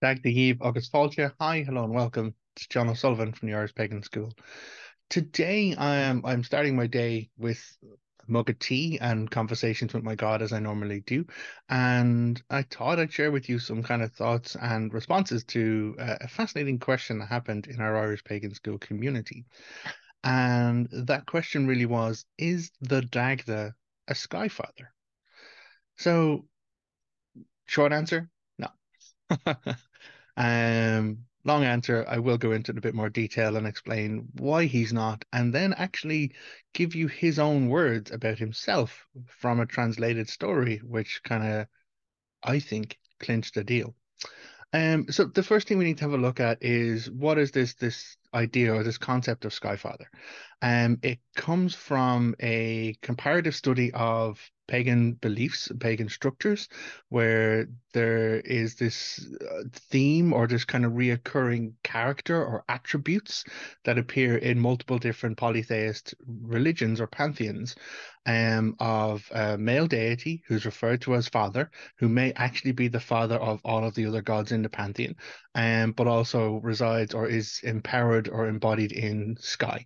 Dagda Yib, August Falcha. Hi, hello and welcome. It's John O'Sullivan from the Irish Pagan School. Today I'm starting my day with a mug of tea and conversations with my God, as I normally do. And I thought I'd share with you some kind of thoughts and responses to a fascinating question that happened in our Irish Pagan School community. And that question really was, is the Dagda a sky father? So, short answer, no. Long answer, I will go into it in a bit more detail and explain why he's not, and then actually give you his own words about himself from a translated story, which kind of, I think, clinched the deal. So the first thing we need to have a look at is, what is this idea or this concept of Skyfather? It comes from a comparative study of pagan beliefs, pagan structures, where there is this theme or this kind of reoccurring character or attributes that appear in multiple different polytheist religions or pantheons of a male deity who's referred to as father, who may actually be the father of all of the other gods in the pantheon, but also resides or is empowered or embodied in sky.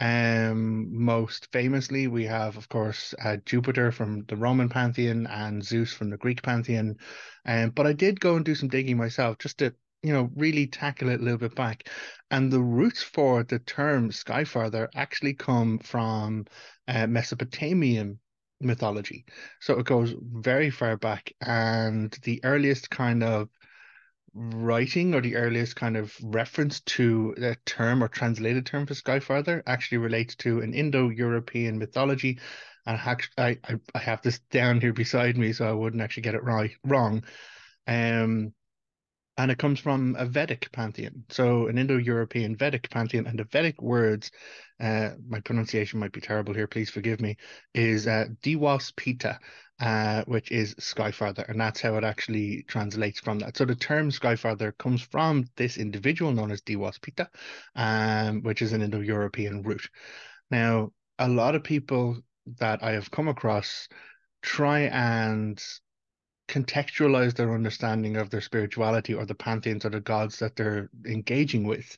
Most famously, we have, of course, Jupiter from the Roman pantheon and Zeus from the Greek pantheon. But I did go and do some digging myself just to, really tackle it a little bit back. And the roots for the term Skyfather actually come from Mesopotamian mythology. So it goes very far back. And the earliest kind of writing or the earliest kind of reference to a term or translated term for Skyfather actually relates to an Indo-European mythology, and I have this down here beside me so I wouldn't actually get it wrong. And it comes from a Vedic pantheon, so an Indo-European Vedic pantheon, and the Vedic words, my pronunciation might be terrible here, please forgive me, is Diwas Pita, which is Skyfather, and that's how it actually translates from that. So the term Skyfather comes from this individual known as Diwas Pita, which is an Indo-European root. Now, a lot of people that I have come across try and contextualize their understanding of their spirituality or the pantheons or the gods that they're engaging with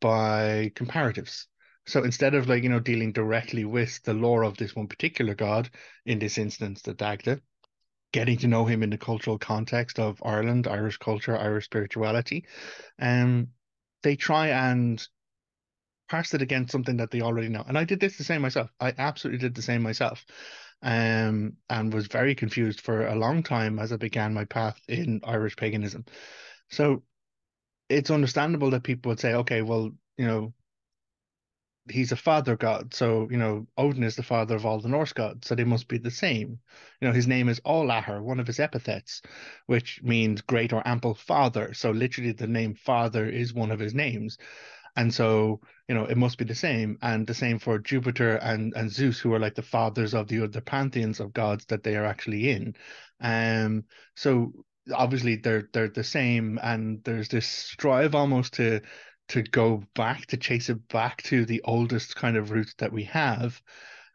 by comparatives. So instead of dealing directly with the lore of this one particular god, in this instance the Dagda, getting to know him in the cultural context of Ireland, Irish culture, Irish spirituality, they try and parse it against something that they already know. And I did this the same myself. I absolutely did the same myself. And was very confused for a long time as I began my path in Irish paganism. So it's understandable that people would say, okay, well, he's a father god, so, Odin is the father of all the Norse gods, so they must be the same. His name is Ollathair, one of his epithets, which means great or ample father. So literally the name father is one of his names. And so, it must be the same. And the same for Jupiter and Zeus, who are like the fathers of the other pantheons of gods that they are actually in. So obviously they're the same. And there's this strive almost to go back, to chase it back to the oldest kind of roots that we have,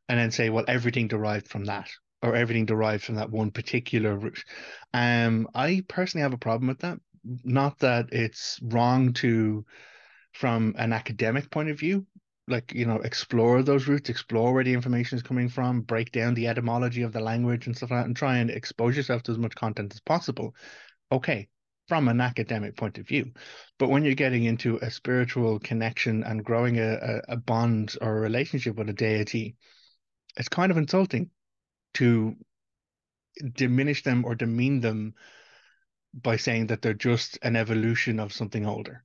and then say, well, everything derived from that, or everything derived from that one particular root. I personally have a problem with that. Not that it's wrong to, from an academic point of view, explore those roots, explore where the information is coming from, break down the etymology of the language and stuff like that, and try and expose yourself to as much content as possible. Okay, from an academic point of view. But when you're getting into a spiritual connection and growing a bond or a relationship with a deity, it's kind of insulting to diminish them or demean them by saying that they're just an evolution of something older.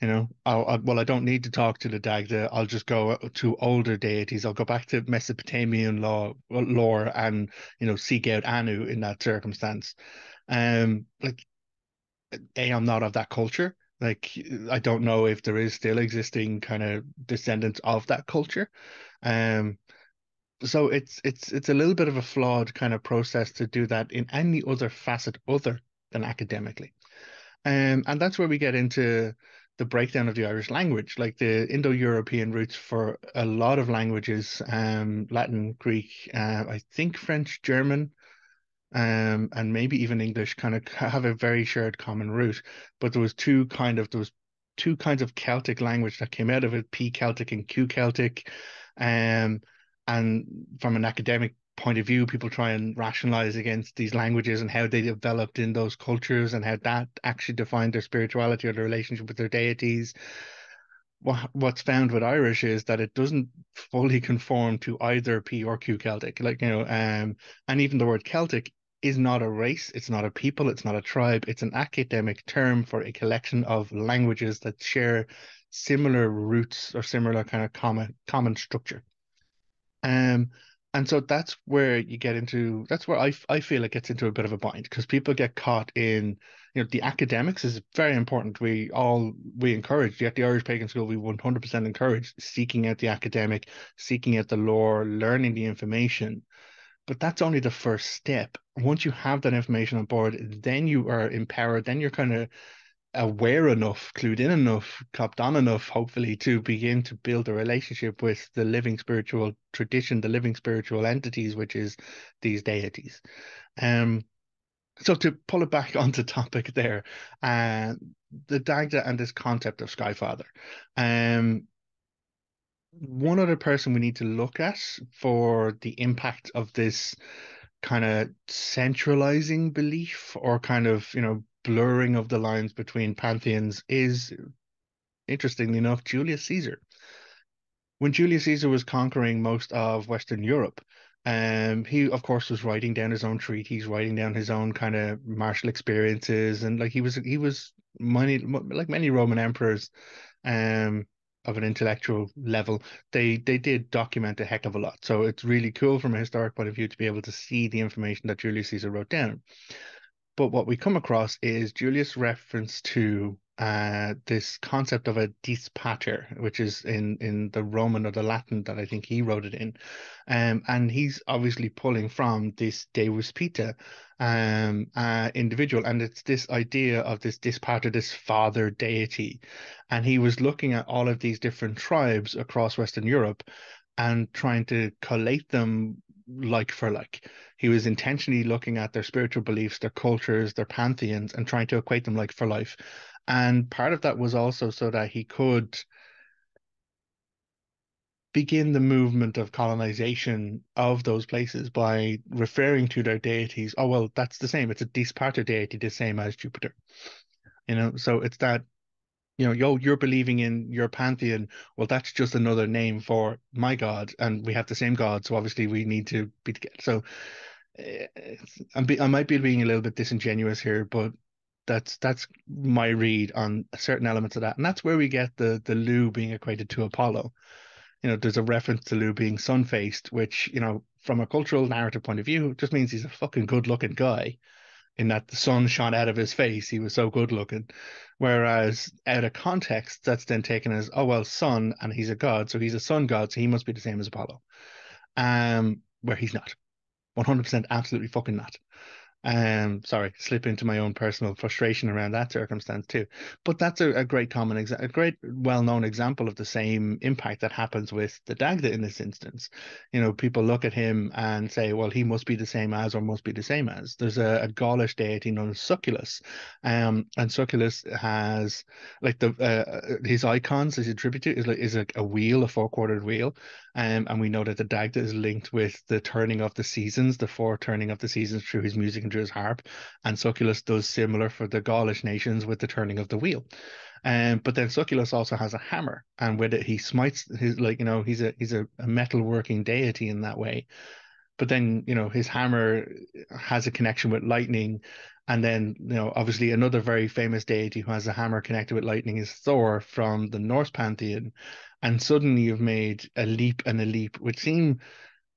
I don't need to talk to the Dagda. I'll just go to older deities. I'll go back to Mesopotamian lore and, seek out Anu in that circumstance. I'm not of that culture. I don't know if there is still existing kind of descendants of that culture. So it's a little bit of a flawed kind of process to do that in any other facet other than academically. And that's where we get into the breakdown of the Irish language, the Indo-European roots for a lot of languages, Latin, Greek, I think French, German, and maybe even English kind of have a very shared common root. But there was two kinds of Celtic language that came out of it, P Celtic and Q Celtic. And from an academic point of view, people try and rationalize against these languages and how they developed in those cultures and how that actually defined their spirituality or their relationship with their deities. What's found with Irish is that it doesn't fully conform to either P or Q Celtic, and even the word Celtic is not a race, it's not a people, it's not a tribe, it's an academic term for a collection of languages that share similar roots or similar kind of common structure. And so that's where you get into, that's where I feel it gets into a bit of a bind, because people get caught in, the academics is very important. We encourage, at the Irish Pagan School, we 100% encourage seeking out the academic, seeking out the lore, learning the information. But that's only the first step. Once you have that information on board, then you are empowered, then you're kind of aware enough, clued in enough, copped on enough, hopefully, to begin to build a relationship with the living spiritual tradition, the living spiritual entities, which is these deities. So to pull it back onto topic there, the Dagda and this concept of Skyfather. One other person we need to look at for the impact of this kind of centralizing belief or kind of, blurring of the lines between pantheons is, interestingly enough, Julius Caesar. When Julius Caesar was conquering most of Western Europe, he, of course, was writing down his own treaties, writing down his own kind of martial experiences, and like many Roman emperors, of an intellectual level, they did document a heck of a lot. So it's really cool from a historic point of view to be able to see the information that Julius Caesar wrote down. But what we come across is Julius' reference to this concept of a dies pater, which is in the Roman or the Latin that I think he wrote it in. And he's obviously pulling from this Diwas Pita individual. And it's this idea of this dies pater, this father deity. And he was looking at all of these different tribes across Western Europe and trying to collate them like for like. He was intentionally looking at their spiritual beliefs, their cultures, their pantheons, and trying to equate them like for life. And part of that was also so that he could begin the movement of colonization of those places by referring to their deities. Oh, well, that's the same. It's a dies pater deity, the same as Jupiter. So it's that, you're believing in your pantheon. Well, that's just another name for my God, and we have the same God, so obviously we need to be together. So I might be being a little bit disingenuous here, but that's my read on certain elements of that, and that's where we get the Lú being equated to Apollo. There's a reference to Lú being sun-faced, which from a cultural narrative point of view just means he's a fucking good-looking guy, in that the sun shone out of his face, he was so good looking. Whereas out of context, that's then taken as, oh, well, sun, and he's a god, so he's a sun god, so he must be the same as Apollo. Where he's not. 100% absolutely fucking not. Sorry, slip into my own personal frustration around that circumstance too. But that's a great well-known example of the same impact that happens with the Dagda in this instance. People look at him and say, well, he must be the same as, or must be the same as. There's a Gaulish deity known as Sucellus, and Sucellus has his icons, his attribute is a wheel, a four-quartered wheel, and we know that the Dagda is linked with the turning of the seasons, the four turning of the seasons through his music and his harp, and Sucellus does similar for the Gaulish nations with the turning of the wheel. But then Sucellus also has a hammer, and with it he smites his, he's a metalworking deity in that way. But then his hammer has a connection with lightning, and then obviously another very famous deity who has a hammer connected with lightning is Thor from the Norse pantheon. And suddenly you've made a leap which seem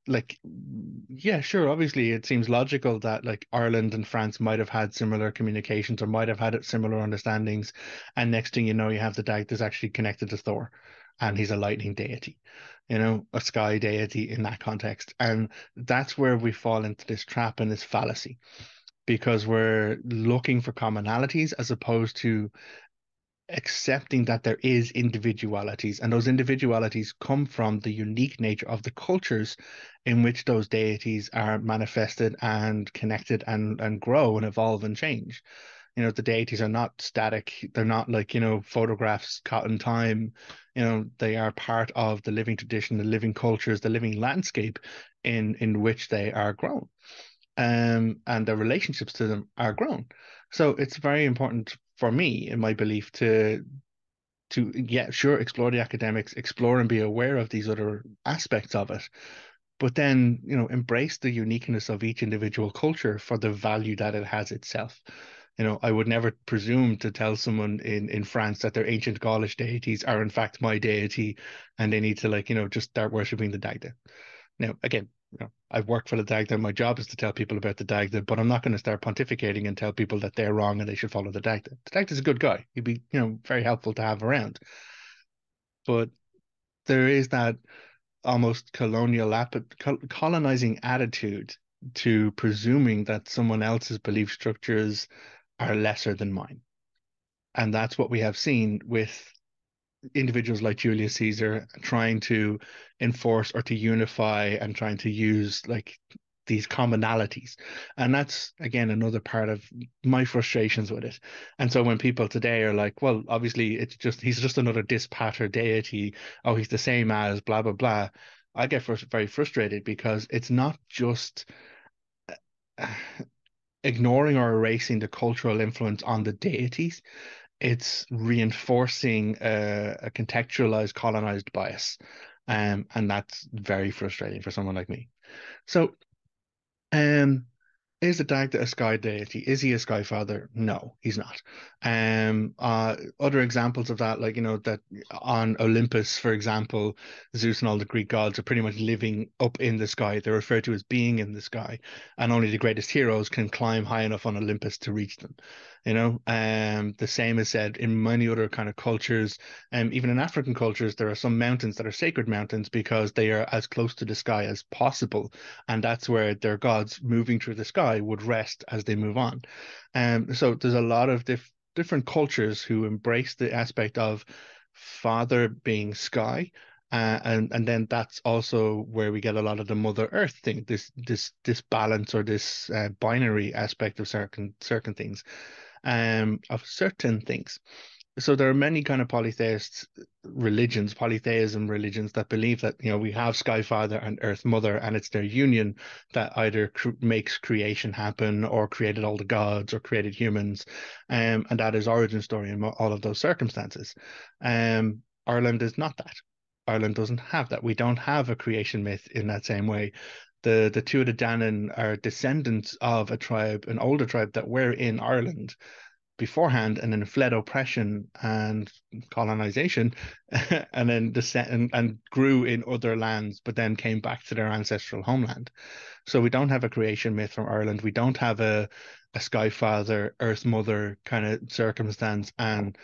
obviously it seems logical that Ireland and France might have had similar communications or might have had similar understandings, and next thing you have the Dagda that's actually connected to Thor, and he's a lightning deity, a sky deity in that context. And that's where we fall into this trap and this fallacy, because we're looking for commonalities as opposed to accepting that there is individualities, and those individualities come from the unique nature of the cultures in which those deities are manifested and connected and grow and evolve and change. You know, the deities are not static. They're not like, you know, photographs caught in time. You know, they are part of the living tradition, the living cultures, the living landscape in which they are grown. And the relationships to them are grown. So it's very important for me, in my belief, to yeah, sure, explore the academics, explore and be aware of these other aspects of it, but then, you know, embrace the uniqueness of each individual culture for the value that it has itself. You know, I would never presume to tell someone in France that their ancient Gaulish deities are in fact my deity, and they need to, like, you know, just start worshipping the Dagda. Now, again, you know, I've worked for the Dagda. My job is to tell people about the Dagda, but I'm not going to start pontificating and tell people that they're wrong and they should follow the Dagda. The Dagda is a good guy. He'd be, you know, very helpful to have around. But there is that almost colonial, colonizing attitude to presuming that someone else's belief structures are lesser than mine. And that's what we have seen with individuals like Julius Caesar trying to enforce or to unify and trying to use like these commonalities. And that's, again, another part of my frustrations with it. And so when people today are like, well, obviously it's just, he's just another dispater deity. Oh, he's the same as blah, blah, blah. I get very frustrated because it's not just ignoring or erasing the cultural influence on the deities. It's reinforcing a contextualized, colonized bias. And that's very frustrating for someone like me. So is the Dagda a sky deity? Is he a sky father? No, he's not. Other examples of that, like, you know, that on Olympus, for example, Zeus and all the Greek gods are pretty much living up in the sky. They're referred to as being in the sky, and only the greatest heroes can climb high enough on Olympus to reach them. You know, the same is said in many other kind of cultures. Even in African cultures, there are some mountains that are sacred mountains because they are as close to the sky as possible. And that's where their gods moving through the sky would rest as they move on. So there's a lot of different cultures who embrace the aspect of father being sky. And then that's also where we get a lot of the Mother Earth thing, this balance or this binary aspect of certain things. Of certain things. So there are many kind of polytheism religions that believe that, you know, we have Sky Father and Earth Mother, and it's their union that either makes creation happen or created all the gods or created humans, and that is origin story in all of those circumstances. Ireland is not that. Ireland doesn't have that. We don't have a creation myth in that same way. The Tuatha Dé Danann are descendants of a tribe, an older tribe that were in Ireland beforehand and then fled oppression and colonization and then and grew in other lands, but then came back to their ancestral homeland. So we don't have a creation myth from Ireland. We don't have a Sky Father, Earth Mother kind of circumstance. And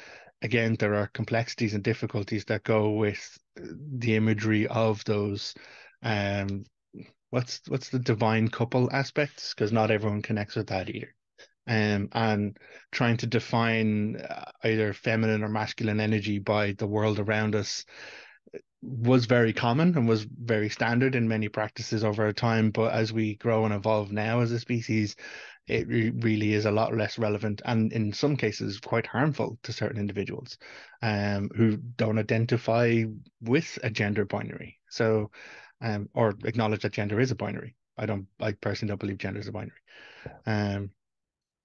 again, there are complexities and difficulties that go with the imagery of those what's the divine couple aspects, because not everyone connects with that either, and trying to define either feminine or masculine energy by the world around us was very common and was very standard in many practices over time. But as we grow and evolve now as a species, it really is a lot less relevant, and in some cases quite harmful to certain individuals who don't identify with a gender binary. So or acknowledge that gender is a binary. I personally don't believe gender is a binary.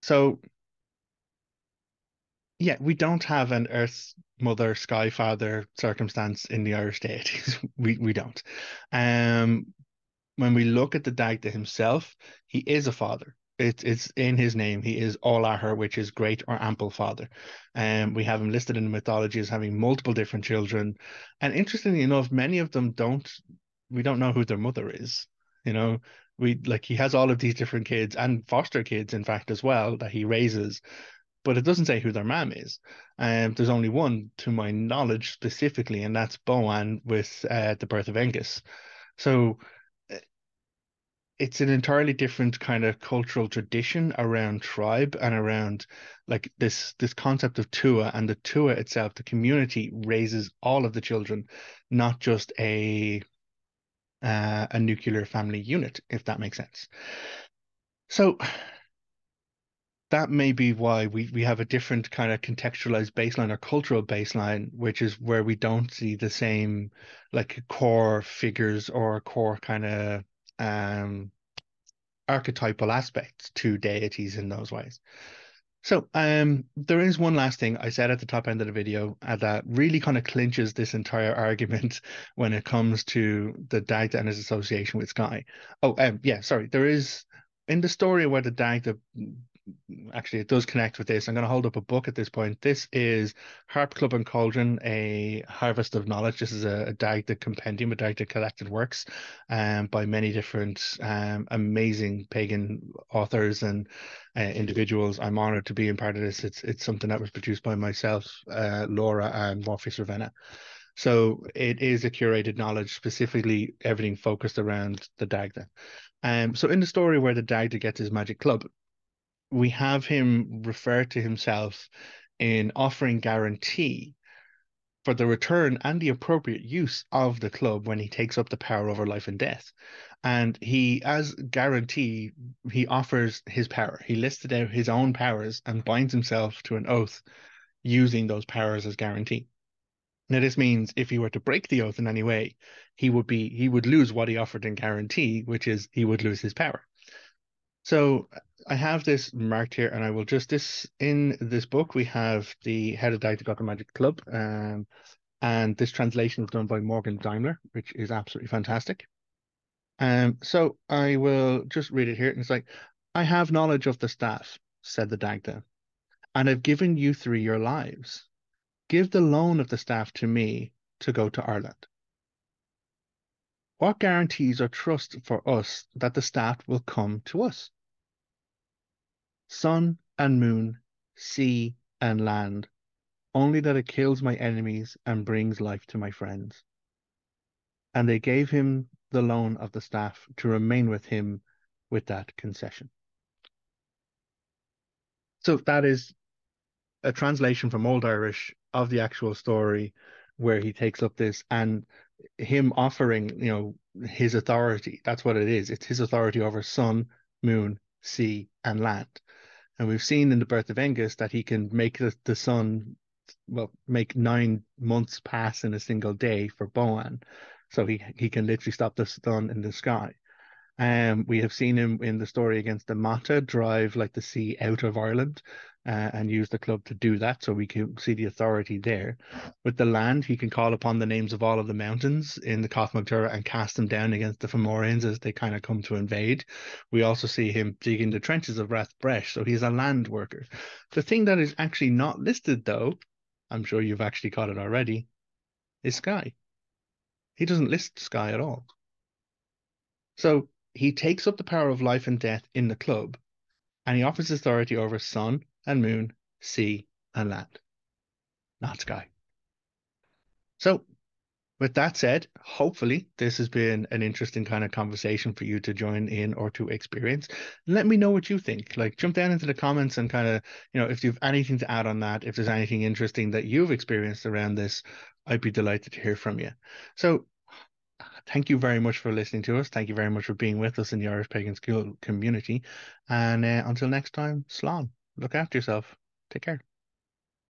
So yeah, we don't have an Earth Mother, Sky Father circumstance in the Irish deities. We don't. When we look at the Dagda himself, he is a father. It's in his name. He is Ollathair, which is great or ample father. We have him listed in the mythology as having multiple different children, and interestingly enough, many of them we don't know who their mother is. You know, he has all of these different kids and foster kids, in fact, as well, that he raises, but it doesn't say who their mom is. There's only one, to my knowledge, specifically, and that's Boan with the birth of Angus. So it's an entirely different kind of cultural tradition around tribe and around like this concept of Tua, and the Tua itself, the community, raises all of the children, not just a nuclear family unit, if that makes sense. So that may be why we have a different kind of contextualized baseline or cultural baseline, which is where we don't see the same like core figures or core kind of archetypal aspects to deities in those ways. So there is one last thing I said at the top end of the video that really kind of clinches this entire argument when it comes to the Dagda and his association with Sky. Oh, yeah, sorry. There is, in the story where the Dagda... Actually, it does connect with this. I'm going to hold up a book at this point. This is Harp Club and Cauldron, A Harvest of Knowledge. This is a Dagda compendium, a Dagda collected works by many different amazing pagan authors and individuals. I'm honored to be in part of this. It's something that was produced by myself, Laura, and Morpheus Ravenna. So it is a curated knowledge, specifically everything focused around the Dagda. So in the story where the Dagda gets his magic club, we have him refer to himself in offering guarantee for the return and the appropriate use of the club when he takes up the power over life and death. And he, as guarantee, he offers his power. He listed out his own powers and binds himself to an oath using those powers as guarantee. Now, this means if he were to break the oath in any way, he would lose what he offered in guarantee, which is he would lose his power. So I have this marked here, and I will just this in this book. We have the head of Dagda got the magic club, and this translation was done by Morgan Daimler, which is absolutely fantastic. So I will just read it here, and it's like, "I have knowledge of the staff," said the Dagda, "and I've given you three your lives. Give the loan of the staff to me to go to Ireland. What guarantees or trust for us that the staff will come to us? Sun and moon, sea and land, only that it kills my enemies and brings life to my friends." And they gave him the loan of the staff to remain with him with that concession. So that is a translation from Old Irish of the actual story where he takes up this, and him offering, you know, his authority. That's what it is. It's his authority over sun, moon, sea, and land. And we've seen in the birth of Angus that he can make the sun, well, make 9 months pass in a single day for Boan. So he can literally stop the sun in the sky. We have seen him in the story against the Mata drive like the sea out of Ireland and use the club to do that. So we can see the authority there. With the land, he can call upon the names of all of the mountains in the Cothmogtura and cast them down against the Fomorians as they kind of come to invade. We also see him digging the trenches of Rath Bresh. So he's a land worker. The thing that is actually not listed, though, I'm sure you've actually caught it already, is Sky. He doesn't list Sky at all. So he takes up the power of life and death in the club, and he offers authority over sun and moon, sea and land, not Sky. So with that said, hopefully this has been an interesting kind of conversation for you to join in or to experience. Let me know what you think. Like, jump down into the comments and kind of, you know, if you've anything to add on that, if there's anything interesting that you've experienced around this, I'd be delighted to hear from you. So thank you very much for listening to us. Thank you very much for being with us in the Irish Pagan School community. And until next time, slán. Look after yourself. Take care.